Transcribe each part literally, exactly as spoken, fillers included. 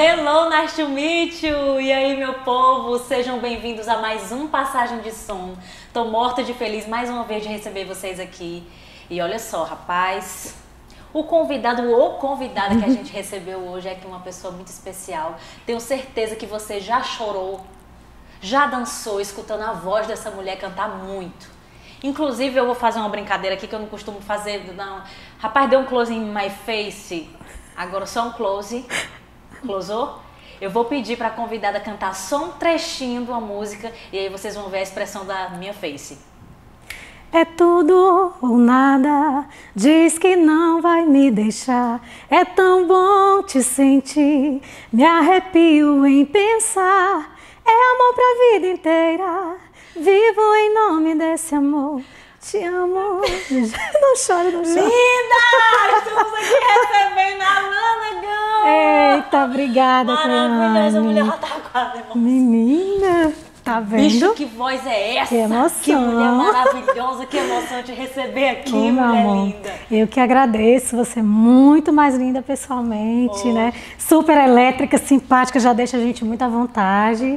Hello, nice to meet you! E aí, meu povo, sejam bem-vindos a mais um Passagem de Som. Tô morta de feliz mais uma vez de receber vocês aqui. E olha só, rapaz, o convidado ou convidada que a gente recebeu hoje é que uma pessoa muito especial. Tenho certeza que você já chorou, já dançou, escutando a voz dessa mulher cantar muito. Inclusive, eu vou fazer uma brincadeira aqui que eu não costumo fazer, não. Rapaz, deu um close in my face. Agora só um close. Closou? Eu vou pedir para a convidada cantar só um trechinho de uma música e aí vocês vão ver a expressão da minha face. É tudo ou nada, diz que não vai me deixar. É tão bom te sentir, me arrepio em pensar. É amor pra vida inteira, vivo em nome desse amor. Te amo. Não chore, não chore. Linda! Estamos aqui recebendo a Lana Gama. Eita, obrigada, Cleane. Maravilhosa, a mulher já tá quase emocionada. Menina, tá vendo? Bicho, que voz é essa? Que emoção. Que mulher maravilhosa, que emoção te receber aqui, oh, mulher amor. Linda. Eu que agradeço, você é muito mais linda pessoalmente, oh. né? Super elétrica, simpática, já deixa a gente muito à vontade.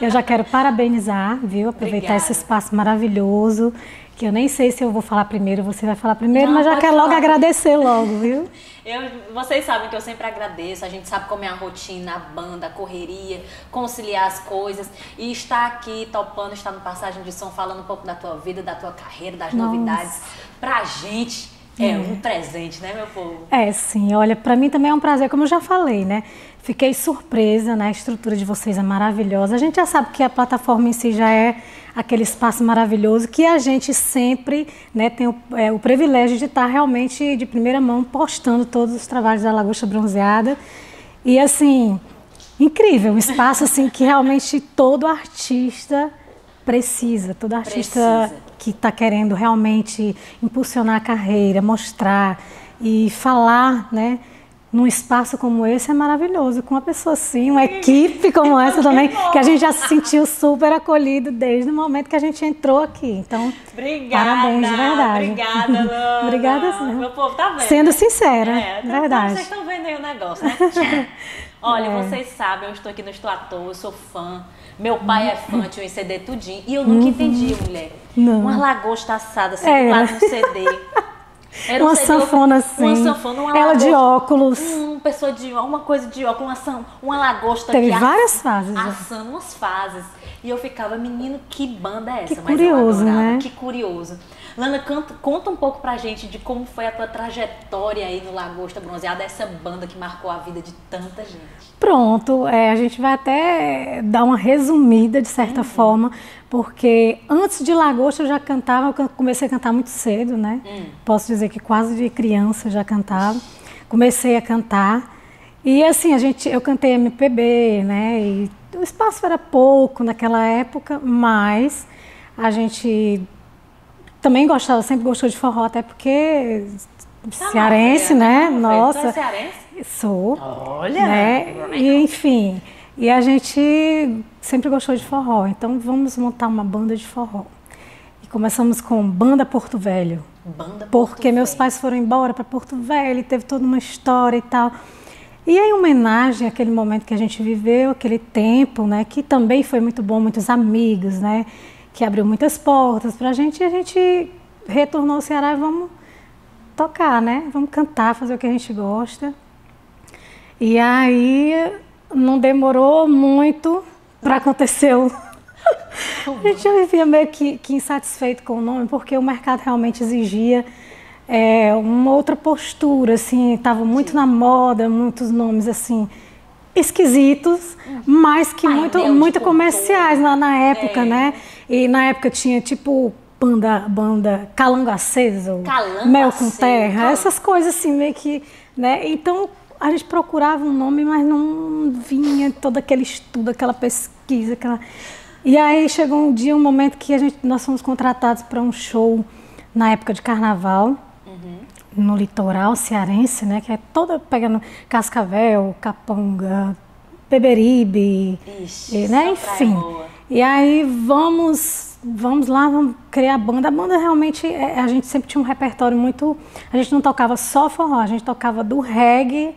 Eu já quero parabenizar, viu? Aproveitar obrigada. Esse espaço maravilhoso. Que eu nem sei se eu vou falar primeiro, você vai falar primeiro, não, mas já quero logo agradecer logo, viu? Eu, vocês sabem que eu sempre agradeço, a gente sabe como é a rotina, a banda, a correria, conciliar as coisas. E estar aqui topando, estar no Passagem de Som, falando um pouco da tua vida, da tua carreira, das Nossa. Novidades. Pra gente é hum. um presente, né, meu povo? É, sim. Olha, pra mim também é um prazer, como eu já falei, né? Fiquei surpresa, né? A estrutura de vocês é maravilhosa. A gente já sabe que a plataforma em si já é aquele espaço maravilhoso que a gente sempre né, tem o, é, o privilégio de estar realmente de primeira mão postando todos os trabalhos da Lagosta Bronzeada. E assim, incrível. Um espaço assim, que realmente todo artista precisa. Todo artista precisa. Que está querendo realmente impulsionar a carreira, mostrar e falar, né? Num espaço como esse é maravilhoso, com uma pessoa assim, uma equipe como essa também, que a gente já se sentiu super acolhido desde o momento que a gente entrou aqui. Então, obrigada, parabéns, de verdade. Obrigada, Lana. Obrigada, sim. Meu povo tá vendo. Sendo sincera, é, tá verdade. Vocês estão vendo aí o negócio, né? Olha, é. Vocês sabem, eu estou aqui, não estou à toa, eu sou fã. Meu pai é fã, tinha um C D tudinho, e eu nunca uhum. entendi, mulher. Não. Uma lagosta assada, assim, é. Quase um C D. Era uma sanfona assim, uma sanfona, uma ela lagosta, de óculos. Uma pessoa de uma coisa de óculos, uma, uma lagosta. Teve várias fases. Assando umas fases. E eu ficava, menino, que banda é essa? Que Mas curioso, né? Que curioso. Lana, canta, conta um pouco pra gente de como foi a tua trajetória aí no Lagosta Bronzeada, essa banda que marcou a vida de tanta gente. Pronto, é, a gente vai até dar uma resumida de certa uhum. forma, porque antes de Lagosta eu já cantava, eu comecei a cantar muito cedo, né? Uhum. Posso dizer que quase de criança eu já cantava. Comecei a cantar e assim, a gente, eu cantei M P B, né? E o espaço era pouco naquela época, mas a gente... Também gostava, sempre gostou de forró, até porque tá cearense, mal, né? Tá Nossa. Você é cearense? Sou. Olha! Né? E, enfim, e a gente sempre gostou de forró, então vamos montar uma banda de forró. E começamos com Banda Porto Velho. Banda Porto Porque Velho. Meus pais foram embora para Porto Velho, e teve toda uma história e tal. E em homenagem àquele momento que a gente viveu, aquele tempo, né? Que também foi muito bom, muitos amigos, né? Que abriu muitas portas pra gente, e a gente retornou ao Ceará e vamos tocar, né? Vamos cantar, fazer o que a gente gosta. E aí, não demorou muito pra acontecer o... A gente já vivia meio que, que insatisfeito com o nome, porque o mercado realmente exigia é, uma outra postura, assim, tava muito Sim. na moda, muitos nomes, assim... esquisitos, mas que Ai, muito, muito comerciais na, na época, é. Né? E na época tinha tipo banda, banda Calango Aceso, Calango Mel Aceso, com Terra, Calango. Essas coisas assim meio que, né? Então a gente procurava um nome, mas não vinha todo aquele estudo, aquela pesquisa, aquela... E aí chegou um dia, um momento que a gente, nós fomos contratados para um show na época de carnaval, uhum. no litoral cearense, né, que é toda pegando Cascavel, Caponga, Beberibe, Ixi, e, né, enfim. E aí vamos, vamos lá, vamos criar a banda. A banda realmente, a gente sempre tinha um repertório muito... A gente não tocava só forró, a gente tocava do reggae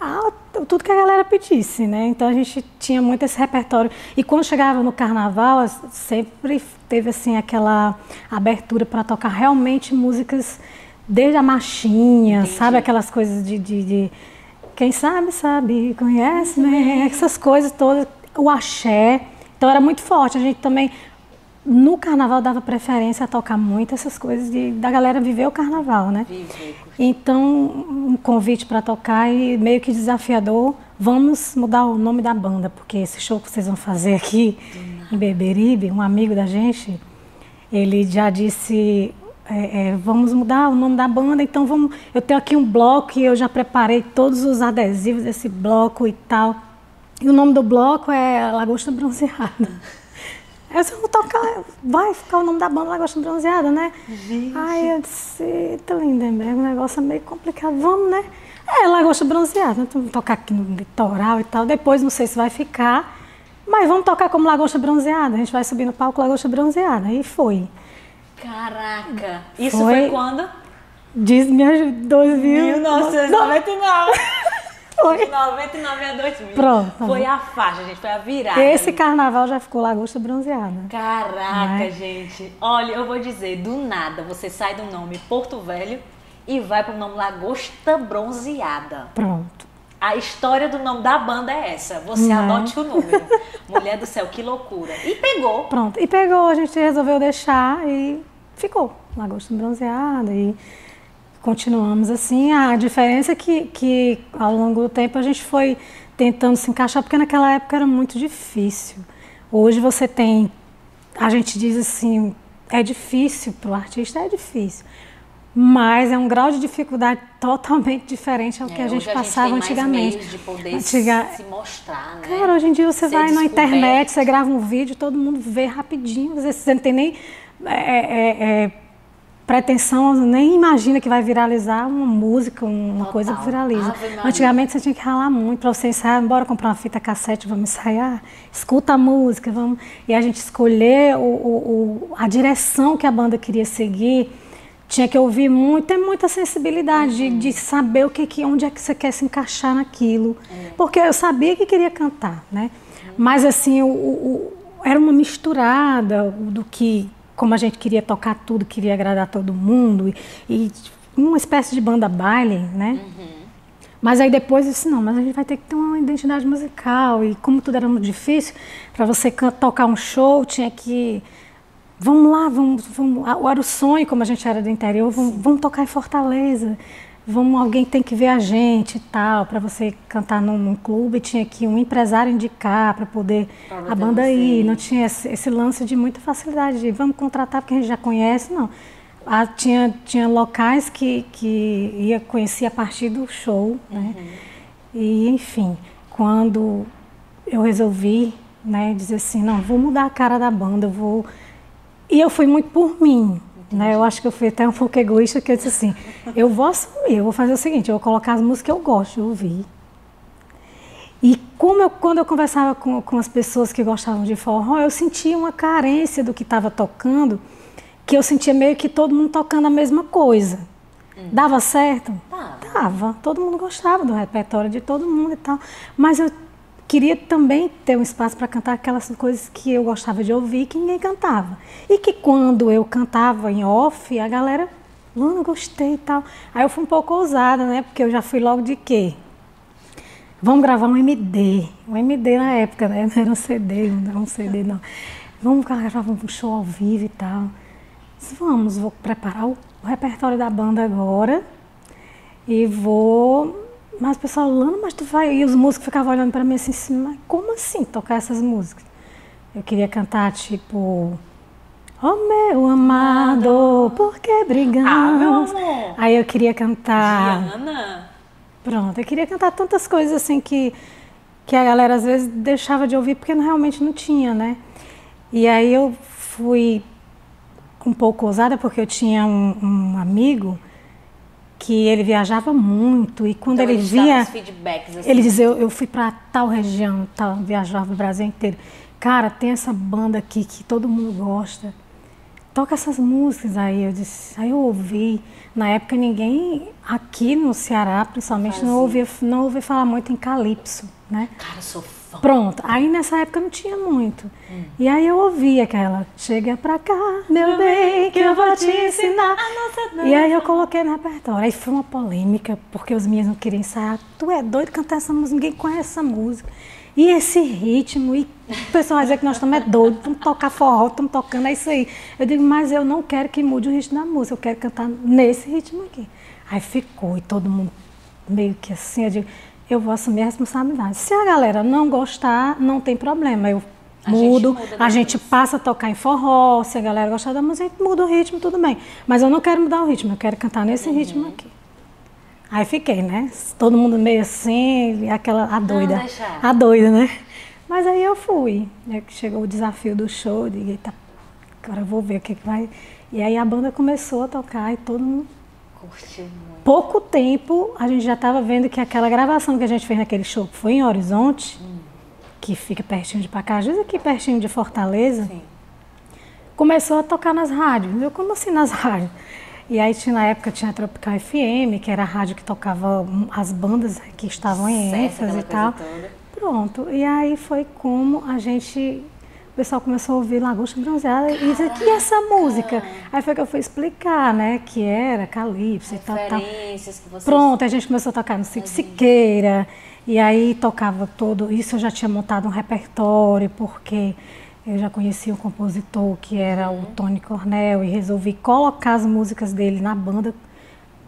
a, tudo que a galera pedisse, né? Então a gente tinha muito esse repertório. E quando chegava no carnaval, sempre teve assim aquela abertura para tocar realmente músicas desde a marchinha, entendi, sabe? Aquelas coisas de, de, de quem sabe, sabe, conhece, né? Essas coisas todas, o axé. Então era muito forte. A gente também, no carnaval, dava preferência a tocar muito essas coisas de, da galera viver o carnaval, né? Vive. Então, um convite para tocar e meio que desafiador, vamos mudar o nome da banda, porque esse show que vocês vão fazer aqui, em Beberibe, um amigo da gente, ele já disse... É, é, vamos mudar o nome da banda, então vamos... Eu tenho aqui um bloco e eu já preparei todos os adesivos desse bloco e tal. E o nome do bloco é Lagosta Bronzeada. Eu disse, vou tocar, vai ficar o nome da banda Lagosta Bronzeada, né? Gente. Aí eu disse, eita Lindenberg, o negócio é meio complicado, vamos, né? É, Lagosta Bronzeada, vamos tocar aqui no litoral e tal, depois não sei se vai ficar, mas vamos tocar como Lagosta Bronzeada, a gente vai subir no palco Lagosta Bronzeada, e foi. Caraca! Isso foi, foi quando? Diz, me ajudou, mil novecentos e noventa e nove. Foi. De noventa e nove a dois mil. Pronto. Foi a faixa, gente. Foi a virada. Esse carnaval já ficou Lagosta Bronzeada. Caraca, é, gente. Olha, eu vou dizer, do nada você sai do nome Porto Velho e vai pro nome Lagosta Bronzeada. Pronto. A história do nome da banda é essa. Você não, anote o número. Mulher do céu, que loucura. E pegou. Pronto. E pegou, a gente resolveu deixar e... ficou Lagosta Bronzeada e continuamos assim. A diferença é que, que ao longo do tempo a gente foi tentando se encaixar, porque naquela época era muito difícil. Hoje você tem, a gente diz assim, é difícil para o artista, é difícil, mas é um grau de dificuldade totalmente diferente ao que é, a gente passava antigamente. Hoje a gente tem mais meios de poder Antiga... se mostrar, né? Cara, hoje em dia você Ser vai descoberto. na internet, você grava um vídeo, todo mundo vê rapidinho, às vezes você não tem nem... É, é, é, pretensão, nem imagina que vai viralizar uma música, uma Total. coisa que viraliza. Ah, antigamente você tinha que ralar muito para você ensaiar, bora comprar uma fita cassete, vamos ensaiar, escuta a música, vamos... E a gente escolher o, o, o, a direção que a banda queria seguir, tinha que ouvir muito, ter muita sensibilidade uhum. de, de saber o que, que, onde é que você quer se encaixar naquilo. Uhum. Porque eu sabia que queria cantar, né? Uhum. Mas assim, o, o, era uma misturada do que... como a gente queria tocar tudo, queria agradar todo mundo, e, e uma espécie de banda baile, né? Uhum. Mas aí depois eu disse, não, mas a gente vai ter que ter uma identidade musical, e como tudo era muito difícil, para você tocar um show, tinha que... Vamos lá, vamos... vamos era o sonho, como a gente era do interior, vamos, vamos tocar em Fortaleza, vamos, alguém tem que ver a gente e tal, para você cantar num, num clube, tinha que um empresário indicar para poder a banda ir. Não tinha esse, esse lance de muita facilidade, de vamos contratar porque a gente já conhece, não. Ah, tinha, tinha locais que, que ia conhecer a partir do show, né? Uhum. E, enfim, quando eu resolvi, né, dizer assim, não, vou mudar a cara da banda, eu vou... E eu fui muito por mim. Né, eu acho que eu fui até um pouco egoísta, que eu disse assim, eu vou assumir, eu vou fazer o seguinte, eu vou colocar as músicas que eu gosto de ouvir. E como eu, quando eu conversava com, com as pessoas que gostavam de forró, eu sentia uma carência do que estava tocando, que eu sentia meio que todo mundo tocando a mesma coisa. Hum. Dava certo? Ah. Dava. Todo mundo gostava do repertório de todo mundo e tal. Mas eu queria também ter um espaço para cantar aquelas coisas que eu gostava de ouvir, que ninguém cantava. E que quando eu cantava em off, a galera, Lana, gostei e tal. Aí eu fui um pouco ousada, né? Porque eu já fui logo de quê? Vamos gravar um M D. Um M D na época, né? Não era um C D, não era um C D, não. Vamos gravar um show ao vivo e tal. Vamos, vou preparar o repertório da banda agora e vou... Mas o pessoal, Lana, mas tu vai... E os músicos ficavam olhando para mim assim, mas como assim tocar essas músicas? Eu queria cantar, tipo... Oh, meu amado, por que brigamos? Ah, meu amor. Aí eu queria cantar... Diana. Pronto, eu queria cantar tantas coisas assim que, que a galera às vezes deixava de ouvir porque realmente não tinha, né? E aí eu fui um pouco ousada porque eu tinha um, um amigo... que ele viajava muito e quando então, ele via, feedbacks, assim. Ele dizia, eu, eu fui para tal região, tal, viajava o Brasil inteiro. Cara, tem essa banda aqui que todo mundo gosta. toca essas músicas aí. Eu disse, aí eu ouvi. Na época ninguém, aqui no Ceará, principalmente, Fazia. não ouvia, não ouvia falar muito em calypso, né? Cara, eu sou fã. Pronto, aí nessa época não tinha muito. Hum. E aí eu ouvi aquela, chega pra cá, meu bem, que eu vou te ensinar. A nossa e aí eu coloquei no repertório. Aí foi uma polêmica, porque os meninos não queriam ensaiar. Tu é doido cantar essa música, ninguém conhece essa música. E esse ritmo, e o pessoal vai dizer que nós estamos é doido, estamos tocando forró, estamos tocando, é isso aí. Eu digo, mas eu não quero que mude o ritmo da música, eu quero cantar nesse ritmo aqui. Aí ficou, e todo mundo meio que assim, eu digo, eu vou assumir a responsabilidade. Se a galera não gostar, não tem problema, eu a mudo, gente a gente vez. passa a tocar em forró, se a galera gostar da música, muda o ritmo, tudo bem. Mas eu não quero mudar o ritmo, eu quero cantar nesse uhum. ritmo aqui. Aí fiquei, né? Todo mundo meio assim, aquela, a doida, não, deixa. a doida, né? Mas aí eu fui, né? Chegou o desafio do show, eu digo, eita, agora eu vou ver o que, que vai... E aí a banda começou a tocar e todo mundo... Curtiu muito. Pouco tempo, a gente já estava vendo que aquela gravação que a gente fez naquele show, que foi em Horizonte, hum. que fica pertinho de Pacajus, aqui pertinho de Fortaleza, Sim. começou a tocar nas rádios. Eu, como assim nas rádios? E aí, tinha, na época, tinha a Tropical F M, que era a rádio que tocava as bandas que estavam em ênfase e tal. Toda. Pronto. E aí foi como a gente... O pessoal começou a ouvir Lagosta Bronzeada e disse, que é essa música? Aí foi que eu fui explicar, né? Que era calypso e tal, tal. Que vocês... Pronto, a gente começou a tocar no Cico Siqueira. E aí, tocava todo... Isso eu já tinha montado um repertório, porque... Eu já conheci um compositor que era uhum. o Tony Cornel e resolvi colocar as músicas dele na banda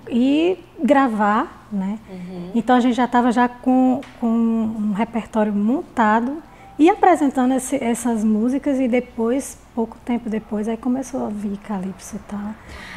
e gravar, né? Uhum. Então a gente já estava já com, com um repertório montado e apresentando esse, essas músicas e depois, pouco tempo depois, aí começou a vir calypso e tal.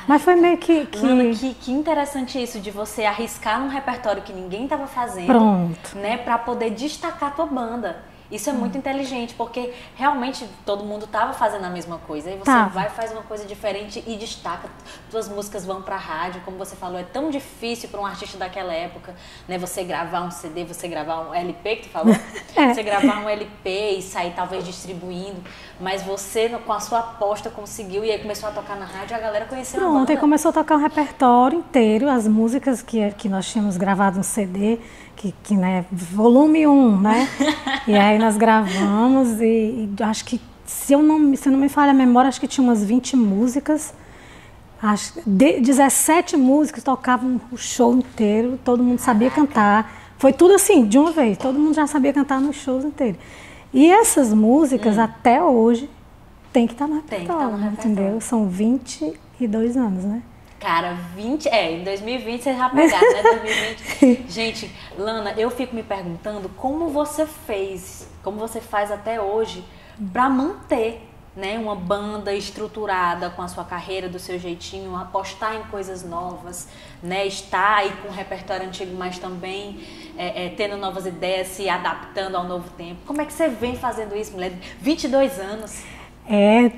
Mas foi meio que... que... Lana, que, que interessante isso de você arriscar um repertório que ninguém estava fazendo, Pronto. né? Para poder destacar a tua banda. Isso é muito hum. inteligente, porque realmente todo mundo estava fazendo a mesma coisa. Aí você tá. vai, faz uma coisa diferente e destaca. Suas músicas vão para a rádio, como você falou, é tão difícil para um artista daquela época, né? Você gravar um C D, você gravar um L P, que tu falou? É. Você gravar um L P e sair talvez distribuindo. Mas você, com a sua aposta, conseguiu e aí começou a tocar na rádio e a galera conheceu Não, a banda. Ontem começou a tocar um repertório inteiro, as músicas que, que nós tínhamos gravado um C D, que, que né, volume um, né? E aí nós gravamos e, e acho que, se eu não, se não me falha a memória, acho que tinha umas vinte músicas, acho, de, dezessete músicas, tocavam o show inteiro, todo mundo sabia cantar. Foi tudo assim, de uma vez, todo mundo já sabia cantar nos shows inteiros. E essas músicas, hum. até hoje, tem que estar no repertório, tá entendeu? São vinte e dois anos, né? Cara, vinte... É, em dois mil e vinte você já pegaram, né? dois mil e vinte. Gente, Lana, eu fico me perguntando como você fez, como você faz até hoje para manter, né, uma banda estruturada com a sua carreira, do seu jeitinho, apostar em coisas novas, né? Estar aí com o repertório antigo, mas também é, é, tendo novas ideias, se adaptando ao novo tempo. Como é que você vem fazendo isso, mulher? vinte e dois anos. É...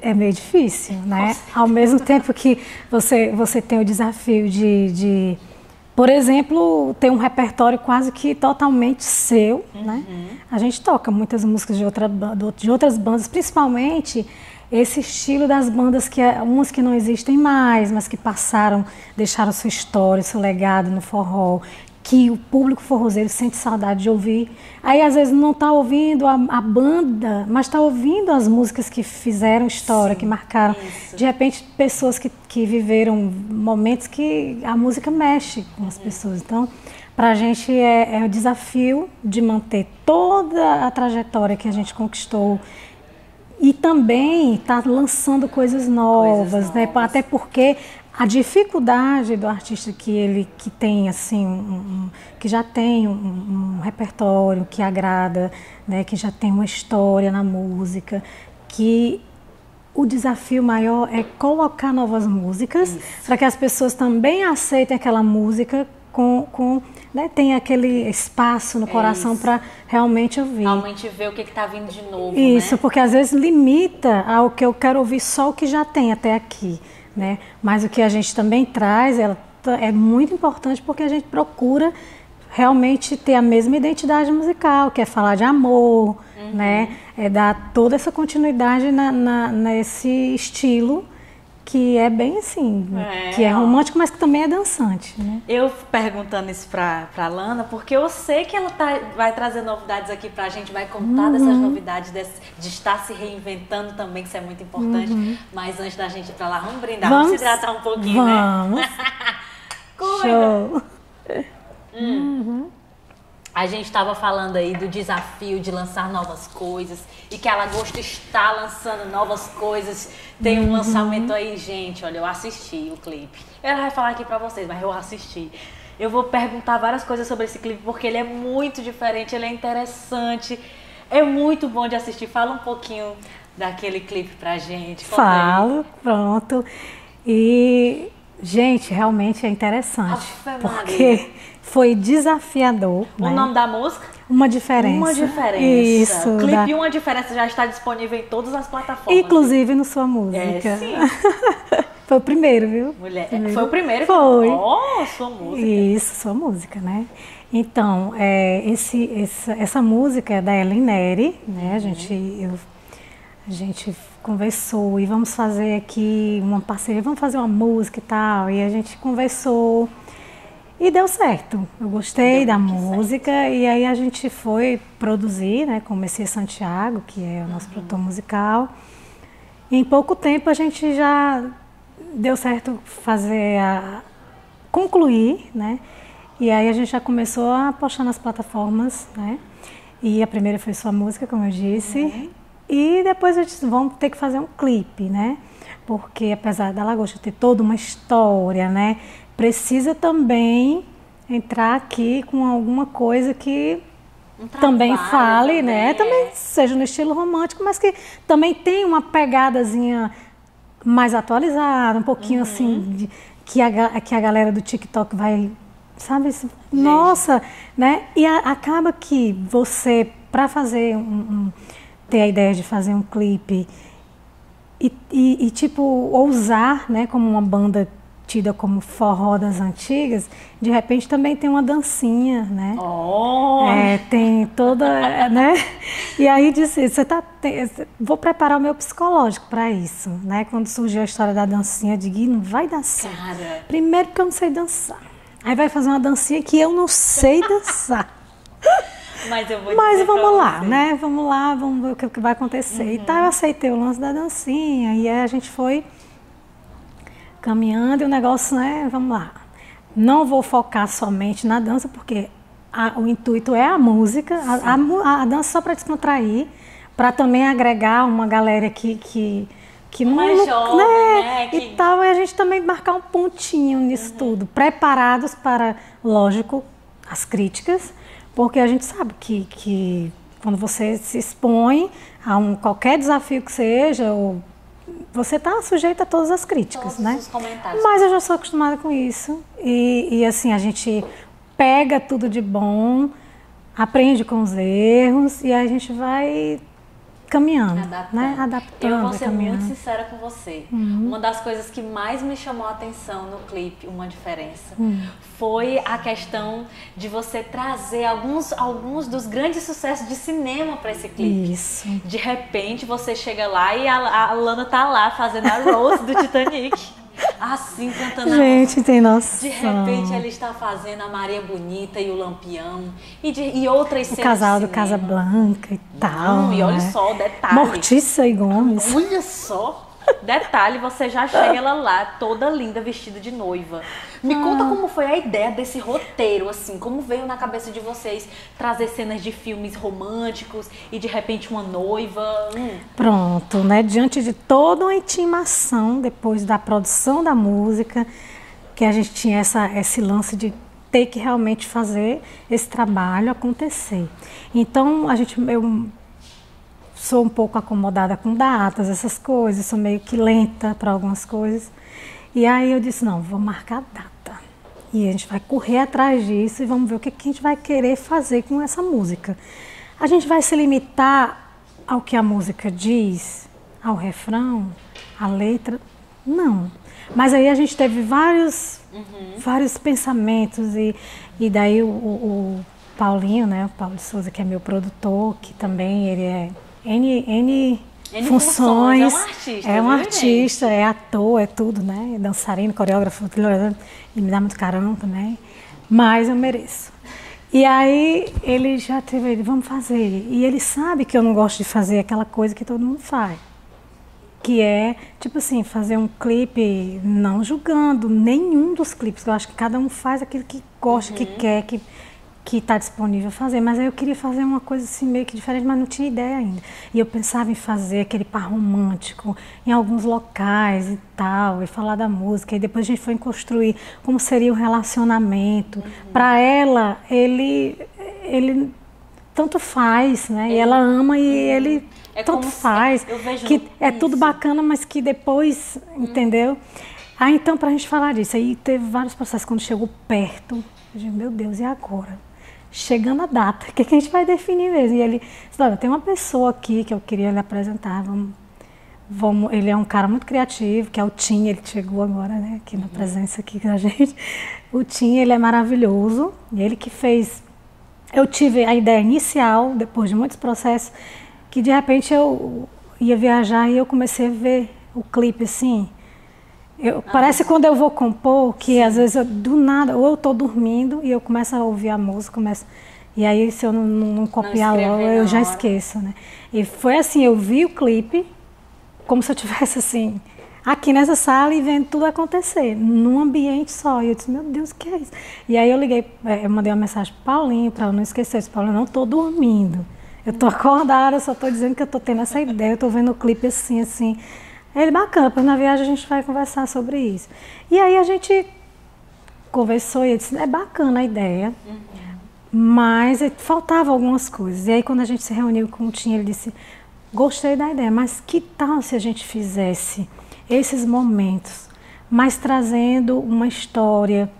É meio difícil, né? Nossa. Ao mesmo tempo que você, você tem o desafio de, de, por exemplo, ter um repertório quase que totalmente seu, uhum. né? A gente toca muitas músicas de, outra, de outras bandas, principalmente esse estilo das bandas, que é, umas que não existem mais, mas que passaram, deixaram sua história, seu legado no forró, que o público forrozeiro sente saudade de ouvir. Aí, às vezes, não está ouvindo a, a banda, mas está ouvindo as músicas que fizeram história, Sim, que marcaram. Isso. De repente, pessoas que, que viveram momentos que a música mexe com as uhum. pessoas. Então, para a gente é, é o desafio de manter toda a trajetória que a gente conquistou e também estar tá lançando coisas novas, coisas né? novas. Até porque... A dificuldade do artista que ele que tem assim um, um, que já tem um, um repertório que agrada, né, que já tem uma história na música, que o desafio maior é colocar novas músicas para que as pessoas também aceitem aquela música com, com né, tem aquele espaço no é coração para realmente ouvir. Realmente ver o que está vindo de novo. Isso, né? Porque às vezes limita ao que eu quero ouvir só o que já tem até aqui. Né? Mas o que a gente também traz ela é muito importante porque a gente procura realmente ter a mesma identidade musical, que é falar de amor, uhum. né? É dar toda essa continuidade na, na, nesse estilo que é bem assim, é, que é romântico, mas que também é dançante, né? Eu perguntando isso pra, pra Lana, porque eu sei que ela tá, vai trazer novidades aqui pra gente, vai contar uhum. dessas novidades, desse, de estar se reinventando também, que isso é muito importante. Uhum. Mas antes da gente ir pra lá, vamos brindar, vamos, vamos se hidratar um pouquinho, vamos. Né? Vamos! Show! Hum. Uhum. A gente estava falando aí do desafio de lançar novas coisas e que a Lagosta está lançando novas coisas. Tem um uhum. lançamento aí, gente, olha, eu assisti o clipe. Ela vai falar aqui pra vocês, mas eu assisti. Eu vou perguntar várias coisas sobre esse clipe porque ele é muito diferente, ele é interessante, é muito bom de assistir. Fala um pouquinho daquele clipe pra gente. Falo, pronto. E, gente, realmente é interessante. Nossa, porque... foi desafiador. O né? nome da música? Uma Diferença. Uma Diferença. Isso. O clipe da... Uma Diferença já está disponível em todas as plataformas. Inclusive no Sua Música. É, sim. Foi o primeiro, viu? Mulher, primeiro. Foi o primeiro? Foi. Oh, Sua Música. Isso, Sua Música, né? Então, é, esse, essa, essa música é da Ellen Nery, né? A gente, eu, a gente conversou e vamos fazer aqui uma parceria, vamos fazer uma música e tal. E a gente conversou... E deu certo, eu gostei da música certo. E aí a gente foi produzir, né, com o Messias Santiago, que é o nosso uhum. produtor musical. E em pouco tempo a gente já deu certo fazer, a concluir, né, e aí a gente já começou a postar nas plataformas, né, e a primeira foi Sua Música, como eu disse, uhum. e depois a gente vamos ter que fazer um clipe, né, porque apesar da Lagosta ter toda uma história, né, precisa também entrar aqui com alguma coisa que um também fale, também, né? É. Também seja no estilo romântico, mas que também tem uma pegadazinha mais atualizada, um pouquinho uhum. assim, de, que, a, que a galera do TikTok vai, sabe? Gente. Nossa, né? E a, acaba que você, para fazer um, um, ter a ideia de fazer um clipe e, e, e tipo, ousar, né? Como uma banda tida como forró das antigas, de repente também tem uma dancinha, né? Oh. É, tem toda, né? E aí disse, você tá, tem, vou preparar o meu psicológico para isso, né? Quando surgiu a história da dancinha, eu digo, não vai dançar. Cara. Primeiro porque eu não sei dançar. Aí vai fazer uma dancinha que eu não sei dançar. Mas eu vou Mas vamos lá, você. né? Vamos lá, vamos ver o que vai acontecer. Uhum. E tá, eu aceitei o lance da dancinha, e aí a gente foi caminhando e o negócio, né, vamos lá. Não vou focar somente na dança, porque a, o intuito é a música, a, a, a dança só para descontrair, para também agregar uma galera que, que, que não é jovem, né, né? Que... e tal, e a gente também marcar um pontinho nisso uhum. tudo, preparados para, lógico, as críticas, porque a gente sabe que, que quando você se expõe a um, qualquer desafio que seja, ou você está sujeita a todas as críticas, Todos né? os comentários. Mas eu já sou acostumada com isso. E, e assim, a gente pega tudo de bom, aprende com os erros e a gente vai caminhando, Adaptando. né? Adaptando. Eu vou ser caminhando. muito sincera com você. Uhum. Uma das coisas que mais me chamou a atenção no clipe, Uma Diferença, uhum. foi a questão de você trazer alguns, alguns dos grandes sucessos de cinema para esse clipe. Isso. De repente você chega lá e a, a Lana tá lá fazendo a Rose do Titanic. Assim, cantando. Gente, tem noção. De repente, ela está fazendo a Maria Bonita e o Lampião. E, de, e outras cenas. O casal do Casablanca e tal. Não, e olha né? só o detalhe. Mortícia e Gomes. Olha só. Detalhe, você já chega ela lá, toda linda, vestida de noiva. Me ah. conta como foi a ideia desse roteiro, assim. Como veio na cabeça de vocês trazer cenas de filmes românticos e, de repente, uma noiva? Hum. Pronto, né? Diante de toda uma intimação, depois da produção da música, que a gente tinha essa, esse lance de ter que realmente fazer esse trabalho acontecer. Então, a gente... Eu, sou um pouco acomodada com datas, essas coisas, sou meio que lenta para algumas coisas. E aí eu disse, não, vou marcar a data. E a gente vai correr atrás disso e vamos ver o que, que a gente vai querer fazer com essa música. A gente vai se limitar ao que a música diz, ao refrão, à letra? Não. Mas aí a gente teve vários, uhum. vários pensamentos e, e daí o, o Paulinho, né, o Paulo de Souza, que é meu produtor, que também ele é N, N, N funções, funções, é um artista, é, um artista, é ator, é tudo, né, é dançarino, coreógrafo, e me dá muito carão também, mas eu mereço. E aí ele já teve, ele, vamos fazer, e ele sabe que eu não gosto de fazer aquela coisa que todo mundo faz. Que é, tipo assim, fazer um clipe não julgando nenhum dos clipes. Eu acho que cada um faz aquilo que gosta, uhum. que quer, que que tá disponível fazer. Mas aí eu queria fazer uma coisa assim meio que diferente, mas não tinha ideia ainda. E eu pensava em fazer aquele par romântico em alguns locais e tal, e falar da música. E depois a gente foi construir como seria o relacionamento. Uhum. Para ela, ele, ele tanto faz, né? Ele... E ela ama e uhum. ele... É tanto faz, eu vejo que no... é tudo bacana, mas que depois, hum. entendeu? Aí então, pra gente falar disso, aí teve vários processos, quando chegou perto, eu digo, meu Deus, e agora? Chegando a data, o que, que a gente vai definir mesmo? E ele disse, olha, tem uma pessoa aqui que eu queria lhe apresentar, vamos, vamos, ele é um cara muito criativo, que é o Tim, ele chegou agora, né, aqui na uhum. presença aqui com a gente. O Tim, ele é maravilhoso, e ele que fez, eu tive a ideia inicial, depois de muitos processos, que de repente eu ia viajar e eu comecei a ver o clipe assim. Eu, ah, parece quando eu vou compor, que sim. às vezes eu, do nada, ou eu tô dormindo e eu começo a ouvir a música, começo, e aí se eu não, não, não copiar não logo, eu já hora. esqueço, né? E foi assim, eu vi o clipe como se eu tivesse assim, aqui nessa sala e vendo tudo acontecer, num ambiente só. E eu disse, meu Deus, o que é isso? E aí eu liguei, eu mandei uma mensagem pro Paulinho, pra eu não esquecer, eu disse, Paulo, eu não tô dormindo. Eu tô acordada, eu só tô dizendo que eu tô tendo essa ideia, eu tô vendo o clipe assim, assim. Ele, bacana, porque na viagem a gente vai conversar sobre isso. E aí a gente conversou e ele disse, é bacana a ideia, uhum. mas faltavam algumas coisas. E aí quando a gente se reuniu com o Tim, ele disse, gostei da ideia, mas que tal se a gente fizesse esses momentos, mas trazendo uma história...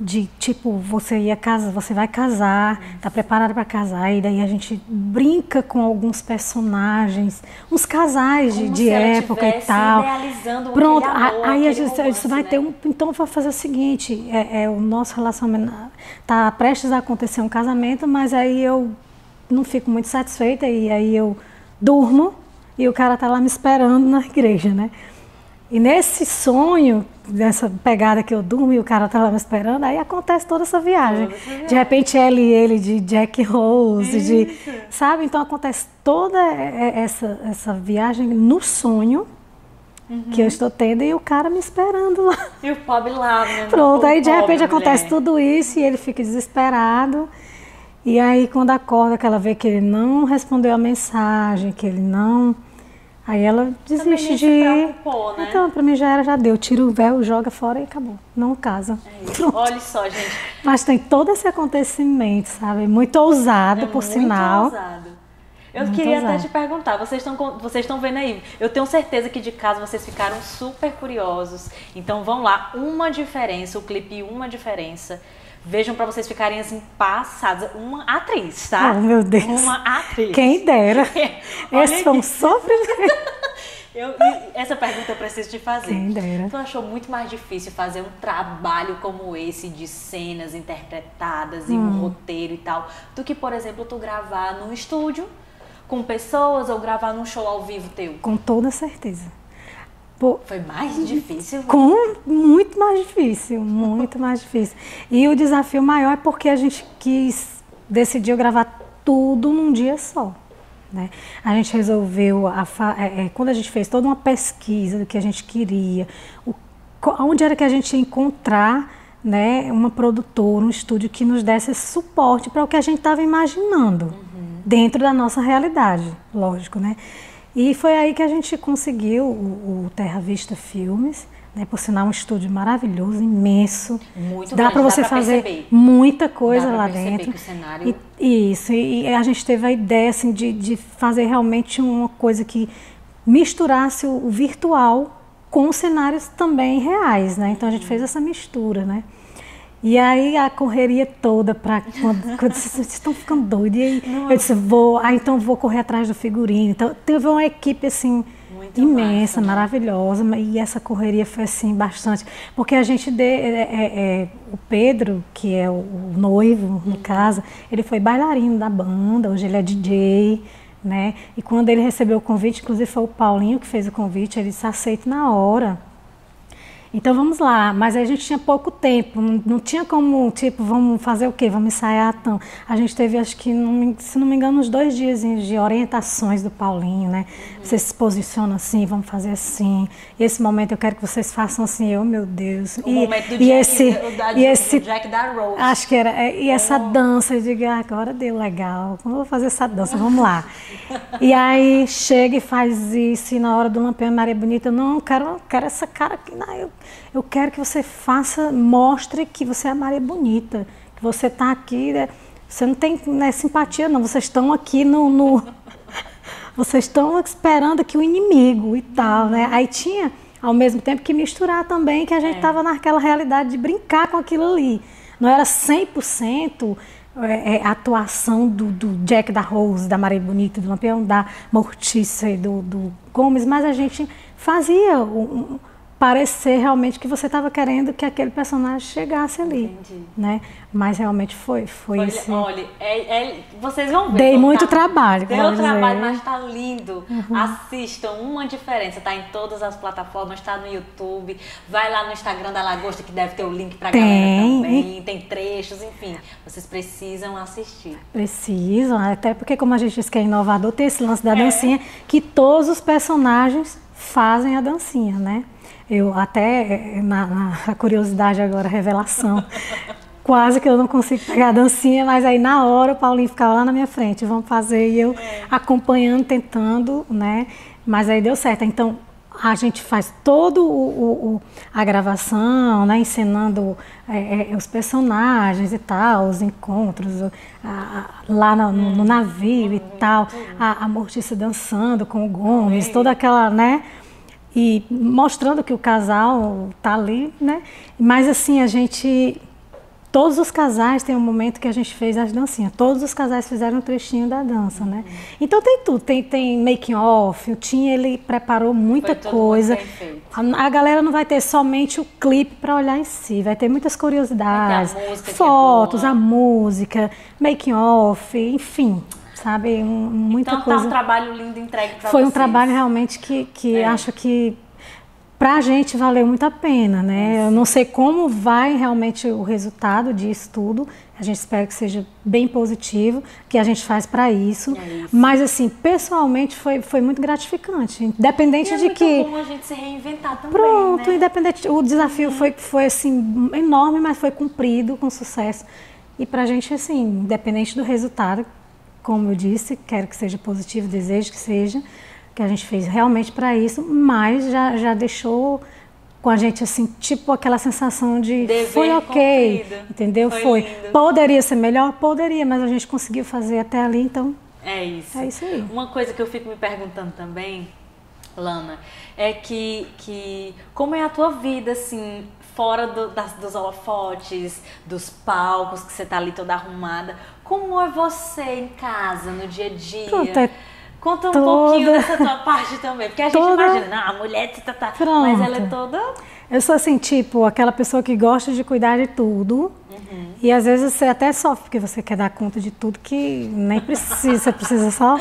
de tipo, você ia casar, você vai casar, tá preparada para casar, e daí a gente brinca com alguns personagens, uns casais de, de época e tal. Idealizando pronto, amor, aí a gente romance, isso vai né? ter um. Então vai fazer o seguinte: é, é o nosso relacionamento tá prestes a acontecer um casamento, mas aí eu não fico muito satisfeita e aí eu durmo e o cara tá lá me esperando na igreja, né? E nesse sonho, nessa pegada que eu durmo e o cara tá lá me esperando, aí acontece toda essa viagem. Toda essa viagem. De repente, ela e ele de Jack Rose, isso. de... Sabe? Então, acontece toda essa, essa viagem no sonho uhum. que eu estou tendo e o cara me esperando lá. E o pobre lá, né? Pronto, aí de repente acontece mulher. tudo isso e ele fica desesperado. E aí, quando acorda, que ela vê que ele não respondeu a mensagem, que ele não... Aí ela desiste de ir. Preocupou, né? Então, pra mim já era, já deu. Tira o véu, joga fora e acabou. Não casa. É olha só, gente. Mas tem todo esse acontecimento, sabe? Muito ousado, é por muito sinal. Ousado. Eu muito queria ousado. até te perguntar, vocês estão vocês estão vendo aí, eu tenho certeza que de casa vocês ficaram super curiosos. Então vão lá, uma diferença, o clipe Uma Diferença. Vejam pra vocês ficarem assim, passadas. Uma atriz, tá? Oh, meu Deus. Uma atriz. Quem dera. Esse foi um sofrimento. Eu, essa pergunta eu preciso te fazer. Quem dera. Tu achou muito mais difícil fazer um trabalho como esse de cenas interpretadas e hum. um roteiro e tal, do que, por exemplo, tu gravar num estúdio com pessoas ou gravar num show ao vivo teu? Com toda certeza. Pô, foi mais difícil? Com, muito mais difícil, muito mais difícil. E o desafio maior é porque a gente quis, decidiu gravar tudo num dia só, né? A gente resolveu, a fa é, quando a gente fez toda uma pesquisa do que a gente queria, o, onde era que a gente ia encontrar, né, uma produtora, um estúdio que nos desse esse suporte para o que a gente estava imaginando, uhum. dentro da nossa realidade, lógico, né? E foi aí que a gente conseguiu o, o Terra Vista Filmes, né? Por sinal, um estúdio maravilhoso, imenso. Muito dá para você dá fazer perceber. muita coisa dá lá dentro. Que o cenário... e, isso. E, e a gente teve a ideia assim, de, de fazer realmente uma coisa que misturasse o, o virtual com cenários também reais, né? Então a gente fez essa mistura, né? E aí a correria toda para quando, quando vocês estão ficando doidos. E aí Nossa. eu disse, vou, ah, então vou correr atrás do figurino. Então teve uma equipe assim, muito muito imensa, massa, maravilhosa, né? E essa correria foi assim bastante, porque a gente de, é, é, é, o Pedro, que é o, o noivo no caso, ele foi bailarino da banda, hoje ele é D J, né? E quando ele recebeu o convite, inclusive foi o Paulinho que fez o convite, ele disse aceito na hora. Então vamos lá, mas a gente tinha pouco tempo, não tinha como, tipo, vamos fazer o quê? Vamos ensaiar tão. A gente teve, acho que, se não me engano, uns dois dias de orientações do Paulinho, né? Uhum. Vocês se posicionam assim, vamos fazer assim. E esse momento eu quero que vocês façam assim, eu, meu Deus. O e, momento do e Jack, esse, da, e esse, Jack da Rose. Acho que era, e essa oh. dança, eu digo, ah, agora deu legal, como eu vou fazer essa dança? Vamos lá. E aí chega e faz isso, e na hora do Lampião Maria Bonita, não, eu quero, eu quero essa cara aqui, não, eu Eu quero que você faça, mostre que você é a Maria Bonita, que você está aqui, né? Você não tem, né, simpatia não, vocês estão aqui no... no... vocês estão esperando aqui o inimigo e tal, né? Aí tinha, ao mesmo tempo, que misturar também, que a gente estava é. naquela realidade de brincar com aquilo ali. Não era cem por cento a atuação do, do Jack, da Rose, da Maria Bonita, do Lampião, da Mortícia e do, do Gomes, mas a gente fazia... Um, parecer realmente que você estava querendo que aquele personagem chegasse ali, Entendi. né? Mas realmente foi, foi isso. Olha, assim. olha é, é, vocês vão ver. Dei muito tá, trabalho. Deu trabalho, mas tá lindo. Uhum. Assistam, uma diferença. Tá em todas as plataformas, tá no YouTube. Vai lá no Instagram da Lagosta que deve ter o link pra tem. galera também. Tem trechos, enfim. Vocês precisam assistir. Precisam, até porque como a gente disse que é inovador, tem esse lance da é. dancinha que todos os personagens fazem a dancinha, né? Eu até, na, na a curiosidade agora, a revelação, quase que eu não consigo pegar a dancinha, mas aí na hora o Paulinho ficava lá na minha frente, vamos fazer, e eu acompanhando, tentando, né, mas aí deu certo. Então, a gente faz todo o, o, o a gravação, né, encenando é, é, os personagens e tal, os encontros, a, a, lá no, no, no navio e tal, a, a Mortícia dançando com o Gomes, toda aquela, né, e mostrando que o casal tá ali, né? Mas assim, a gente... Todos os casais tem um momento que a gente fez as dancinhas. Todos os casais fizeram um trechinho da dança, né? Então tem tudo. Tem, tem making off. O Tim, ele preparou muita coisa. A, a galera não vai ter somente o clipe para olhar em si. Vai ter muitas curiosidades. Tem a música, fotos, a música, making off, enfim... Sabe, um, muita então, coisa. Então tá um trabalho lindo entregue para vocês. Foi um trabalho realmente que, que é. acho que pra gente valeu muito a pena, né? Isso. Eu não sei como vai realmente o resultado disso tudo. A gente espera que seja bem positivo, que a gente faz para isso. É isso. Mas assim, pessoalmente foi, foi muito gratificante. Independente e é de muito que... bom a gente se reinventar também, Pronto, né? independente... O desafio uhum. foi, foi assim, enorme, mas foi cumprido com sucesso. E pra gente, assim, independente do resultado... Como eu disse, quero que seja positivo, desejo que seja, que a gente fez realmente para isso, mas já, já deixou com a gente, assim, tipo aquela sensação de Dever foi ok, cumprido. entendeu? Foi. foi. Poderia ser melhor? Poderia, mas a gente conseguiu fazer até ali, então é isso. É isso aí. Uma coisa que eu fico me perguntando também, Lana, é que, que como é a tua vida, assim... Fora do, das, dos holofotes, dos palcos, que você tá ali toda arrumada. Como é você em casa, no dia a dia? Pronto, Conta um toda... pouquinho dessa tua parte também. Porque a toda... gente imagina, não, a mulher... Tá, tá, mas ela é toda... Eu sou assim, tipo, aquela pessoa que gosta de cuidar de tudo. Uhum. E às vezes você até sofre, porque você quer dar conta de tudo que nem precisa. Você precisa só...